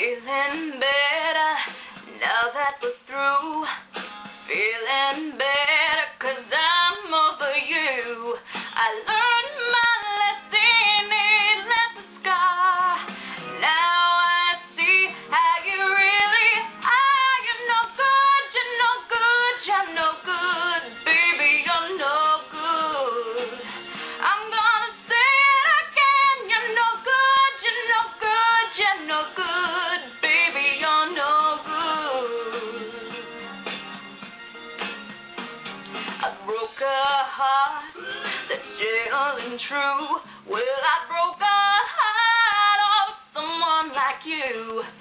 Feeling better now that we're through. Feeling better 'cause I'm over you. I learned my lesson, it left a scar. Now I see how you really are. You're no good, you're no good, you're no good. Baby, you're no good. I'm gonna say it again. You're no good, you're no good, you're no good. Broke a heart that's real and true. Well, I broke a heart of someone like you.